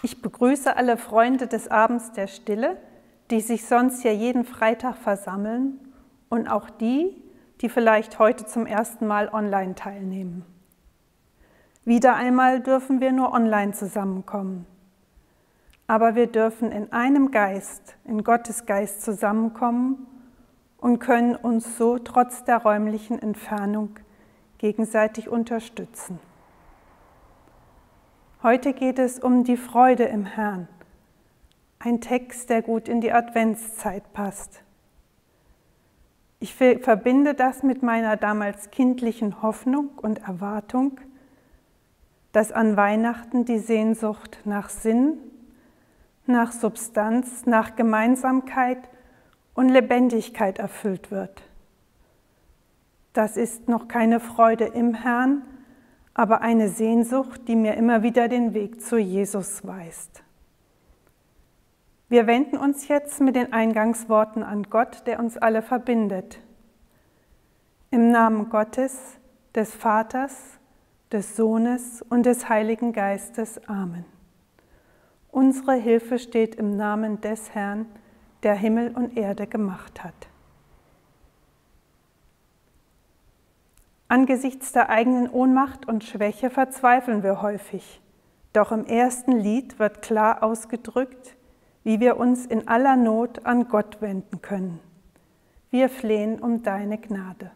Ich begrüße alle Freunde des Abends der Stille, die sich sonst ja jeden Freitag versammeln und auch die, die vielleicht heute zum ersten Mal online teilnehmen. Wieder einmal dürfen wir nur online zusammenkommen. Aber wir dürfen in einem Geist, in Gottes Geist zusammenkommen und können uns so trotz der räumlichen Entfernung gegenseitig unterstützen. Heute geht es um die Freude im Herrn. Ein Text, der gut in die Adventszeit passt. Ich verbinde das mit meiner damals kindlichen Hoffnung und Erwartung, dass an Weihnachten die Sehnsucht nach Sinn, nach Substanz, nach Gemeinsamkeit und Lebendigkeit erfüllt wird. Das ist noch keine Freude im Herrn, aber eine Sehnsucht, die mir immer wieder den Weg zu Jesus weist. Wir wenden uns jetzt mit den Eingangsworten an Gott, der uns alle verbindet. Im Namen Gottes, des Vaters, des Sohnes und des Heiligen Geistes. Amen. Unsere Hilfe steht im Namen des Herrn, der Himmel und Erde gemacht hat. Angesichts der eigenen Ohnmacht und Schwäche verzweifeln wir häufig. Doch im ersten Lied wird klar ausgedrückt, wie wir uns in aller Not an Gott wenden können. Wir flehen um deine Gnade.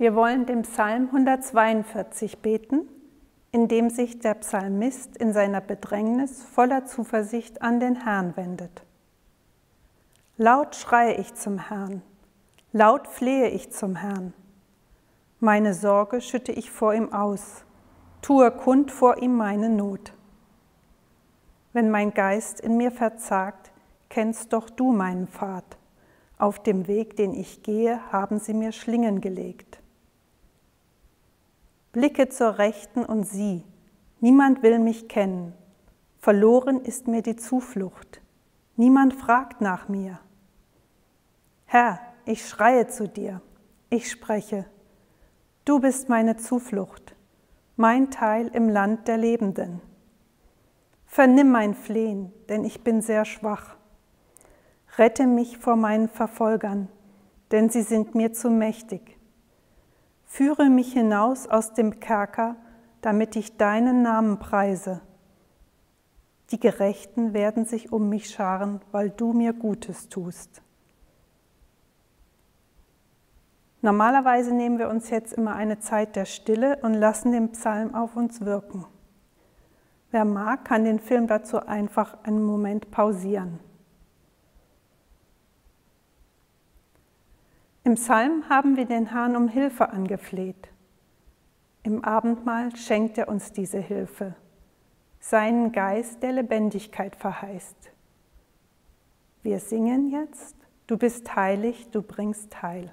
Wir wollen den Psalm 142 beten, in dem sich der Psalmist in seiner Bedrängnis voller Zuversicht an den Herrn wendet. Laut schreie ich zum Herrn, laut flehe ich zum Herrn. Meine Sorge schütte ich vor ihm aus, tue kund vor ihm meine Not. Wenn mein Geist in mir verzagt, kennst doch du meinen Pfad. Auf dem Weg, den ich gehe, haben sie mir Schlingen gelegt. Blicke zur Rechten und sieh, niemand will mich kennen. Verloren ist mir die Zuflucht. Niemand fragt nach mir. Herr, ich schreie zu dir. Ich spreche. Du bist meine Zuflucht, mein Teil im Land der Lebenden. Vernimm mein Flehen, denn ich bin sehr schwach. Rette mich vor meinen Verfolgern, denn sie sind mir zu mächtig. Führe mich hinaus aus dem Kerker, damit ich deinen Namen preise. Die Gerechten werden sich um mich scharen, weil du mir Gutes tust. Normalerweise nehmen wir uns jetzt immer eine Zeit der Stille und lassen den Psalm auf uns wirken. Wer mag, kann den Film dazu einfach einen Moment pausieren. Im Psalm haben wir den Herrn um Hilfe angefleht. Im Abendmahl schenkt er uns diese Hilfe, seinen Geist, der Lebendigkeit verheißt. Wir singen jetzt: Du bist heilig, du bringst Heil.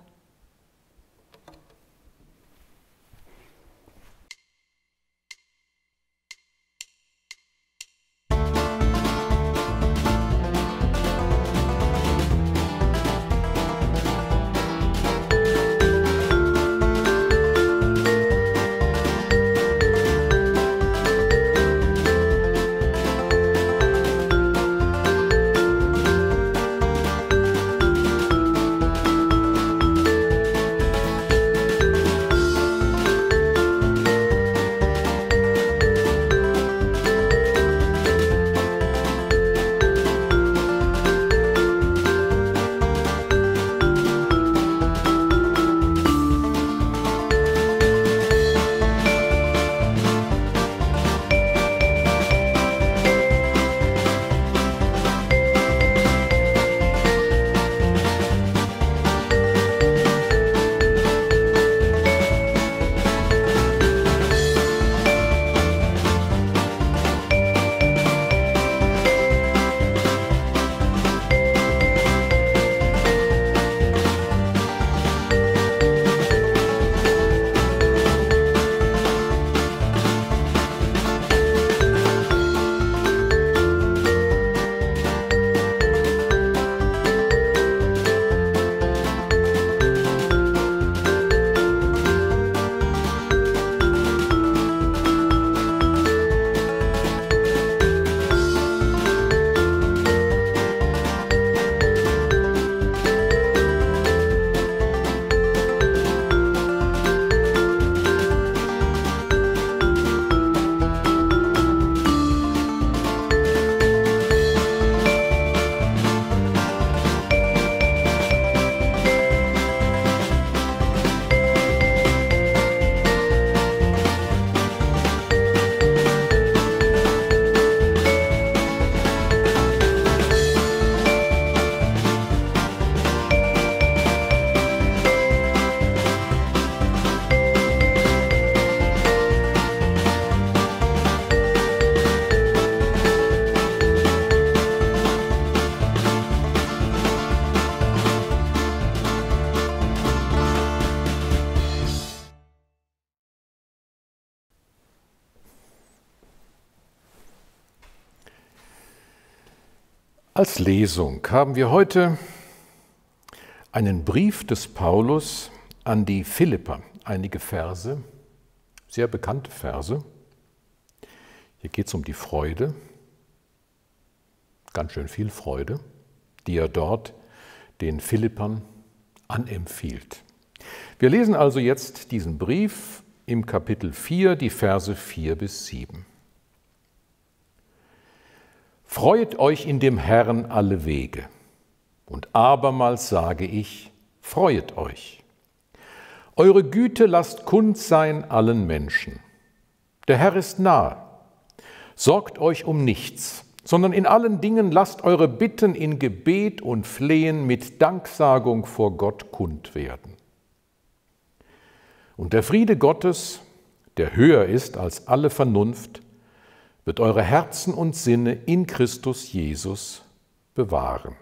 Als Lesung haben wir heute einen Brief des Paulus an die Philipper, einige Verse, sehr bekannte Verse. Hier geht es um die Freude, ganz schön viel Freude, die er dort den Philippern anempfiehlt. Wir lesen also jetzt diesen Brief im Kapitel 4, die Verse 4 bis 7. Freut euch in dem Herrn alle Wege. Und abermals sage ich, freut euch. Eure Güte lasst kund sein allen Menschen. Der Herr ist nahe. Sorgt euch um nichts, sondern in allen Dingen lasst eure Bitten in Gebet und Flehen mit Danksagung vor Gott kund werden. Und der Friede Gottes, der höher ist als alle Vernunft, wird eure Herzen und Sinne in Christus Jesus bewahren.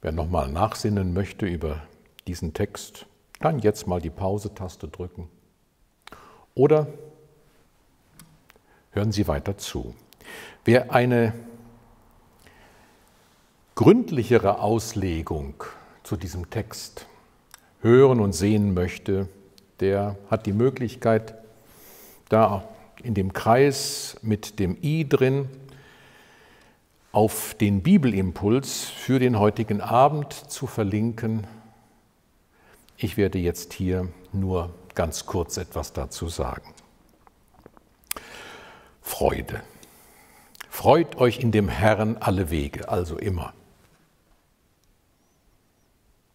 Wer nochmal nachsinnen möchte über diesen Text, dann jetzt mal die Pause-Taste drücken oder hören Sie weiter zu. Wer eine gründlichere Auslegung zu diesem Text hören und sehen möchte, der hat die Möglichkeit, da auch in dem Kreis mit dem I drin, auf den Bibelimpuls für den heutigen Abend zu verlinken. Ich werde jetzt hier nur ganz kurz etwas dazu sagen. Freude. Freut euch in dem Herrn alle Wege, also immer.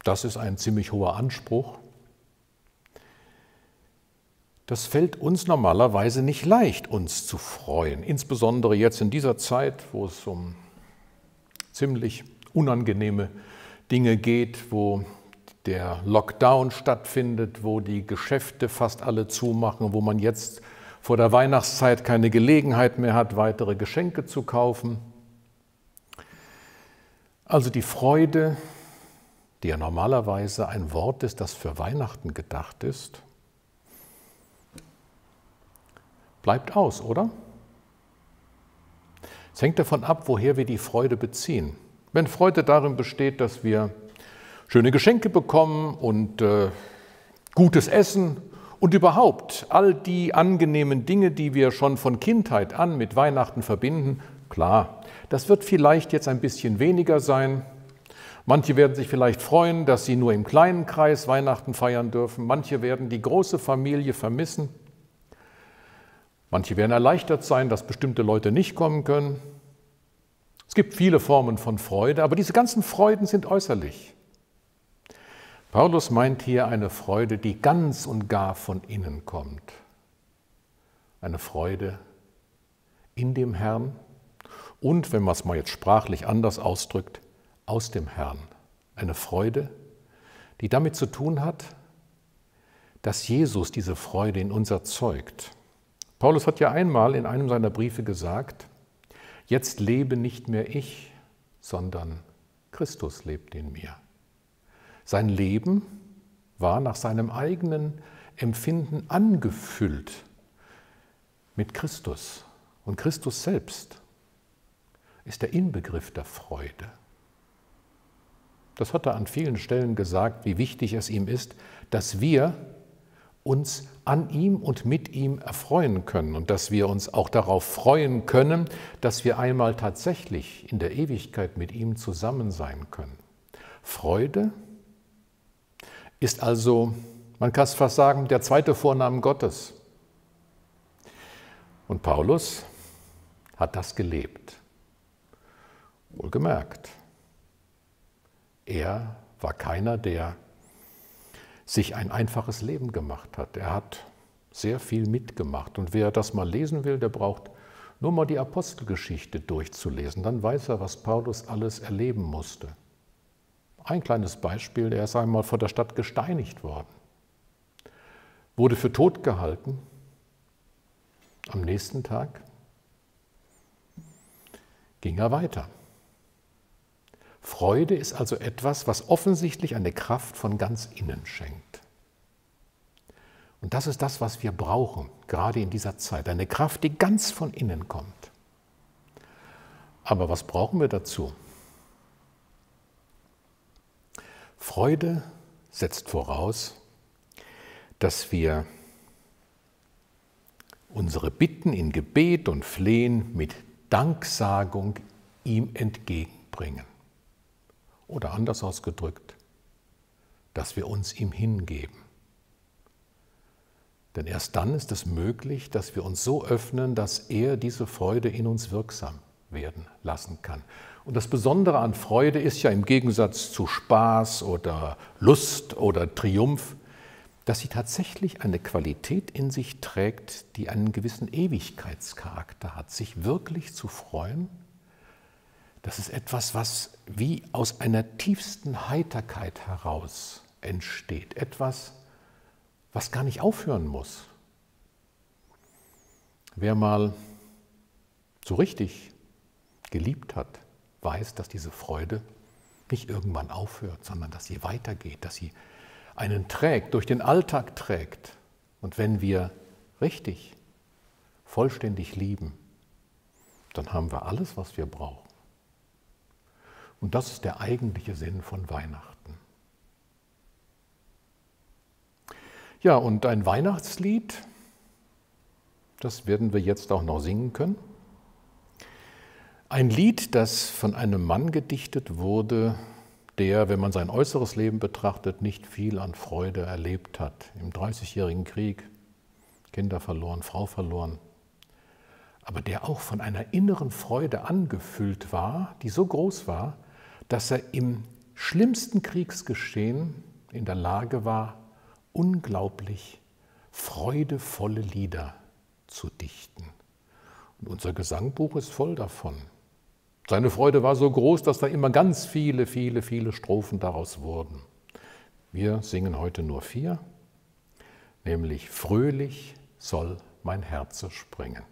Das ist ein ziemlich hoher Anspruch. Das fällt uns normalerweise nicht leicht, uns zu freuen, insbesondere jetzt in dieser Zeit, wo es um ziemlich unangenehme Dinge geht, wo der Lockdown stattfindet, wo die Geschäfte fast alle zumachen, wo man jetzt vor der Weihnachtszeit keine Gelegenheit mehr hat, weitere Geschenke zu kaufen. Also die Freude, die ja normalerweise ein Wort ist, das für Weihnachten gedacht ist, bleibt aus, oder? Es hängt davon ab, woher wir die Freude beziehen. Wenn Freude darin besteht, dass wir schöne Geschenke bekommen und gutes Essen und überhaupt all die angenehmen Dinge, die wir schon von Kindheit an mit Weihnachten verbinden, klar, das wird vielleicht jetzt ein bisschen weniger sein. Manche werden sich vielleicht freuen, dass sie nur im kleinen Kreis Weihnachten feiern dürfen. Manche werden die große Familie vermissen. Manche werden erleichtert sein, dass bestimmte Leute nicht kommen können. Es gibt viele Formen von Freude, aber diese ganzen Freuden sind äußerlich. Paulus meint hier eine Freude, die ganz und gar von innen kommt. Eine Freude in dem Herrn und, wenn man es mal jetzt sprachlich anders ausdrückt, aus dem Herrn. Eine Freude, die damit zu tun hat, dass Jesus diese Freude in uns erzeugt. Paulus hat ja einmal in einem seiner Briefe gesagt, jetzt lebe nicht mehr ich, sondern Christus lebt in mir. Sein Leben war nach seinem eigenen Empfinden angefüllt mit Christus. Und Christus selbst ist der Inbegriff der Freude. Das hat er an vielen Stellen gesagt, wie wichtig es ihm ist, dass wir uns an ihm und mit ihm erfreuen können und dass wir uns auch darauf freuen können, dass wir einmal tatsächlich in der Ewigkeit mit ihm zusammen sein können. Freude ist also, man kann es fast sagen, der zweite Vorname Gottes. Und Paulus hat das gelebt. Wohlgemerkt, er war keiner, der sich ein einfaches Leben gemacht hat. Er hat sehr viel mitgemacht. Und wer das mal lesen will, der braucht nur mal die Apostelgeschichte durchzulesen. Dann weiß er, was Paulus alles erleben musste. Ein kleines Beispiel, er ist einmal vor der Stadt gesteinigt worden, wurde für tot gehalten. Am nächsten Tag ging er weiter. Freude ist also etwas, was offensichtlich eine Kraft von ganz innen schenkt. Und das ist das, was wir brauchen, gerade in dieser Zeit. Eine Kraft, die ganz von innen kommt. Aber was brauchen wir dazu? Freude setzt voraus, dass wir unsere Bitten in Gebet und Flehen mit Danksagung ihm entgegenbringen. Oder anders ausgedrückt, dass wir uns ihm hingeben. Denn erst dann ist es möglich, dass wir uns so öffnen, dass er diese Freude in uns wirksam werden lassen kann. Und das Besondere an Freude ist ja im Gegensatz zu Spaß oder Lust oder Triumph, dass sie tatsächlich eine Qualität in sich trägt, die einen gewissen Ewigkeitscharakter hat. Sich wirklich zu freuen, das ist etwas, was wie aus einer tiefsten Heiterkeit heraus entsteht. Etwas, was gar nicht aufhören muss. Wer mal so richtig geliebt hat, weiß, dass diese Freude nicht irgendwann aufhört, sondern dass sie weitergeht, dass sie einen trägt, durch den Alltag trägt. Und wenn wir richtig, vollständig lieben, dann haben wir alles, was wir brauchen. Und das ist der eigentliche Sinn von Weihnachten. Ja, und ein Weihnachtslied, das werden wir jetzt auch noch singen können. Ein Lied, das von einem Mann gedichtet wurde, der, wenn man sein äußeres Leben betrachtet, nicht viel an Freude erlebt hat. Im Dreißigjährigen Krieg, Kinder verloren, Frau verloren. Aber der auch von einer inneren Freude angefüllt war, die so groß war, dass er im schlimmsten Kriegsgeschehen in der Lage war, unglaublich freudevolle Lieder zu dichten. Und unser Gesangbuch ist voll davon. Seine Freude war so groß, dass da immer ganz viele Strophen daraus wurden. Wir singen heute nur 4, nämlich Fröhlich soll mein Herze springen.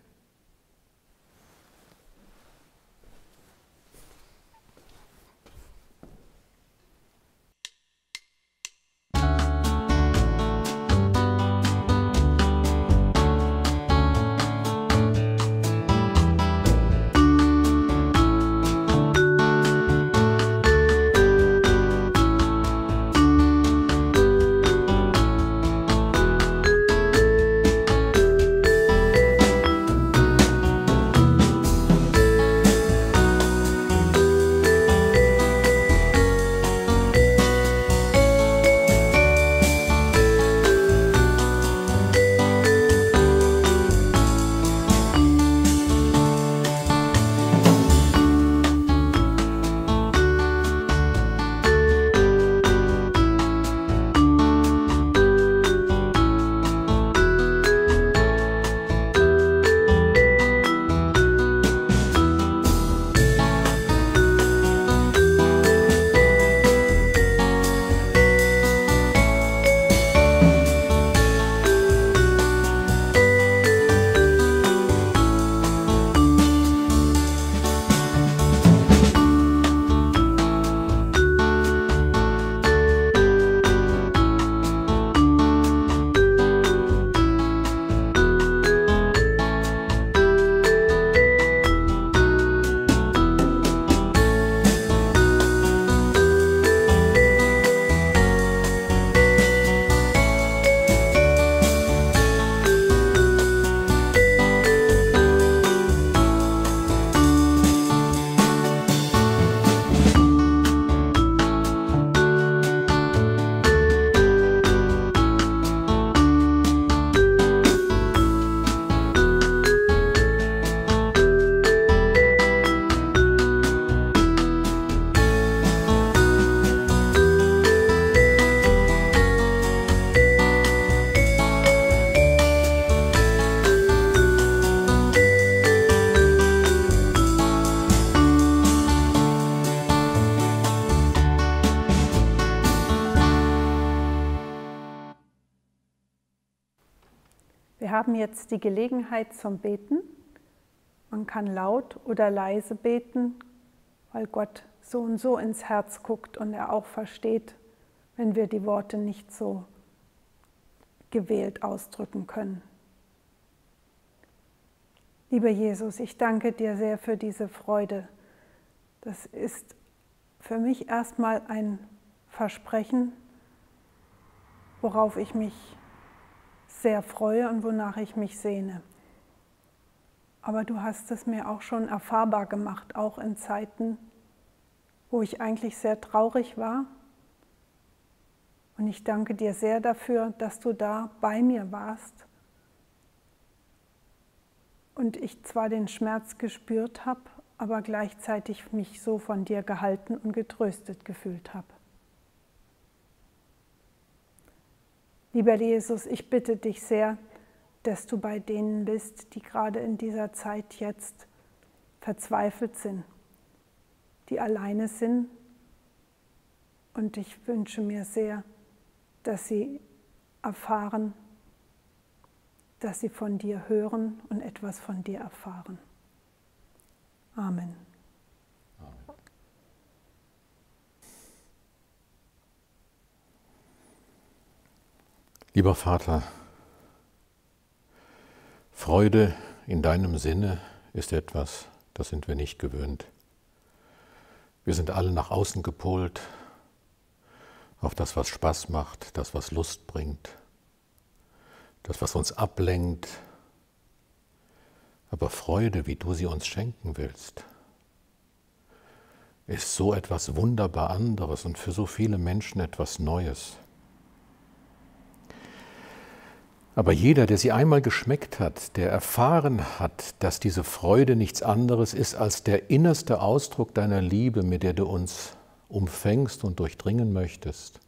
Wir haben jetzt die Gelegenheit zum Beten. Man kann laut oder leise beten, weil Gott so und so ins Herz guckt und er auch versteht, wenn wir die Worte nicht so gewählt ausdrücken können. Lieber Jesus, ich danke dir sehr für diese Freude. Das ist für mich erstmal ein Versprechen, worauf ich mich sehr freue und wonach ich mich sehne. Aber du hast es mir auch schon erfahrbar gemacht, auch in Zeiten, wo ich eigentlich sehr traurig war. Und ich danke dir sehr dafür, dass du da bei mir warst und ich zwar den Schmerz gespürt habe, aber gleichzeitig mich so von dir gehalten und getröstet gefühlt habe. Lieber Jesus, ich bitte dich sehr, dass du bei denen bist, die gerade in dieser Zeit jetzt verzweifelt sind, die alleine sind. Und ich wünsche mir sehr, dass sie erfahren, dass sie von dir hören und etwas von dir erfahren. Amen. Amen. Lieber Vater, Freude in deinem Sinne ist etwas, das sind wir nicht gewöhnt. Wir sind alle nach außen gepolt, auf das, was Spaß macht, das, was Lust bringt, das, was uns ablenkt. Aber Freude, wie du sie uns schenken willst, ist so etwas wunderbar anderes und für so viele Menschen etwas Neues. Aber jeder, der sie einmal geschmeckt hat, der erfahren hat, dass diese Freude nichts anderes ist als der innerste Ausdruck deiner Liebe, mit der du uns umfängst und durchdringen möchtest,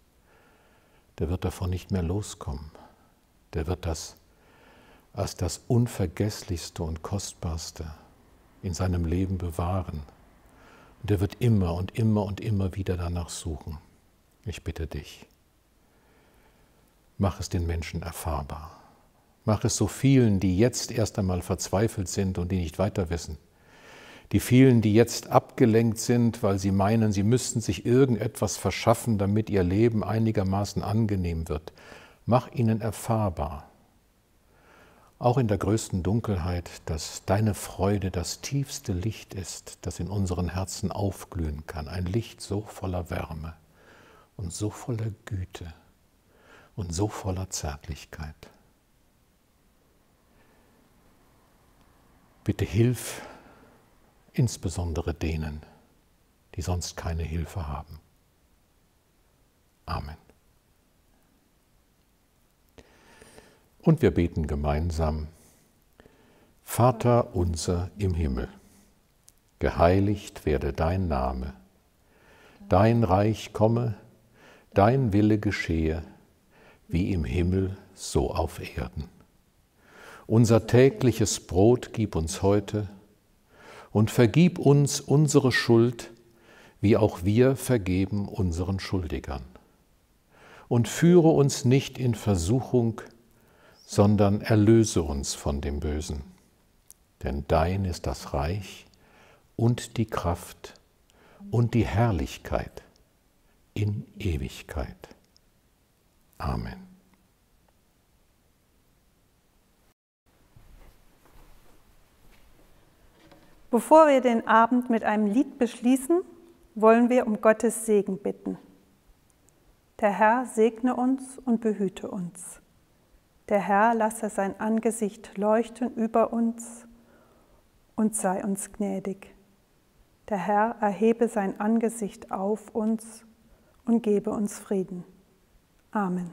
der wird davon nicht mehr loskommen. Der wird das als das Unvergesslichste und Kostbarste in seinem Leben bewahren Und er wird immer und immer und immer wieder danach suchen. Ich bitte dich, mach es den Menschen erfahrbar. Mach es so vielen, die jetzt erst einmal verzweifelt sind und die nicht weiter wissen. Die vielen, die jetzt abgelenkt sind, weil sie meinen, sie müssten sich irgendetwas verschaffen, damit ihr Leben einigermaßen angenehm wird. Mach ihnen erfahrbar, auch in der größten Dunkelheit, dass deine Freude das tiefste Licht ist, das in unseren Herzen aufglühen kann. Ein Licht so voller Wärme und so voller Güte und so voller Zärtlichkeit. Bitte hilf insbesondere denen, die sonst keine Hilfe haben. Amen. Und wir beten gemeinsam: Vater unser im Himmel, geheiligt werde dein Name, dein Reich komme, dein Wille geschehe, wie im Himmel, so auf Erden. Unser tägliches Brot gib uns heute und vergib uns unsere Schuld, wie auch wir vergeben unseren Schuldigern. Und führe uns nicht in Versuchung, sondern erlöse uns von dem Bösen. Denn dein ist das Reich und die Kraft und die Herrlichkeit in Ewigkeit. Amen. Bevor wir den Abend mit einem Lied beschließen, wollen wir um Gottes Segen bitten. Der Herr segne uns und behüte uns. Der Herr lasse sein Angesicht leuchten über uns und sei uns gnädig. Der Herr erhebe sein Angesicht auf uns und gebe uns Frieden. Amen.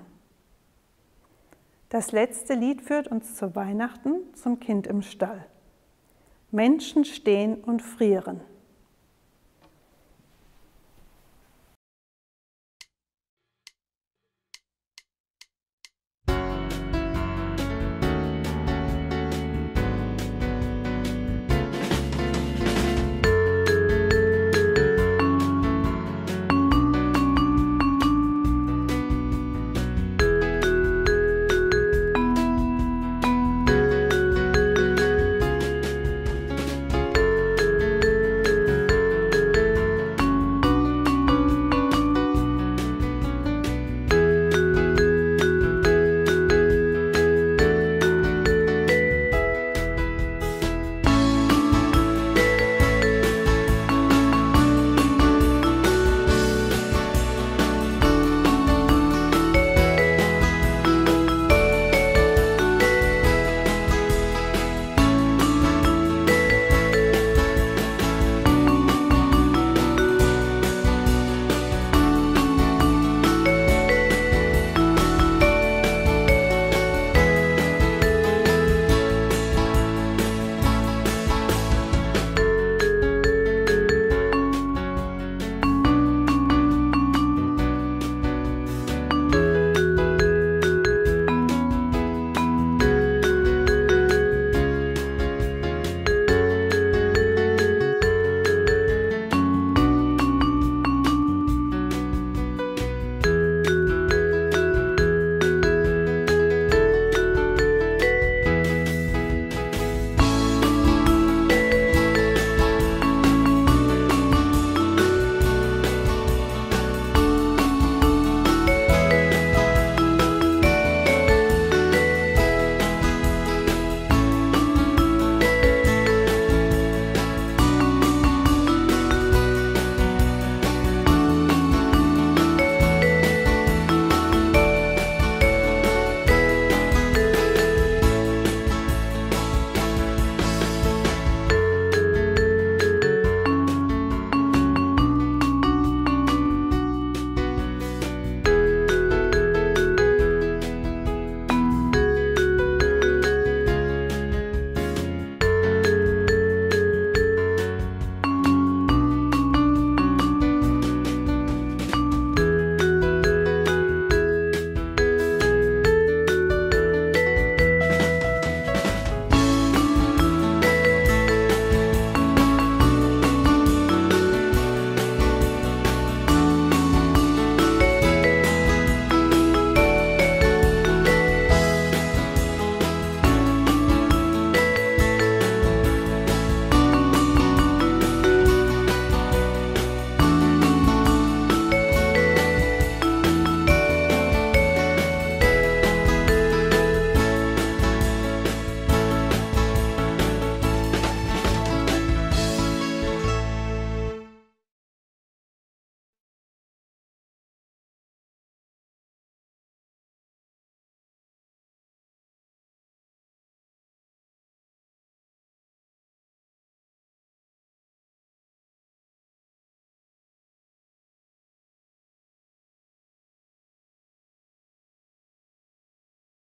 Das letzte Lied führt uns zu Weihnachten, zum Kind im Stall. Menschen stehen und frieren.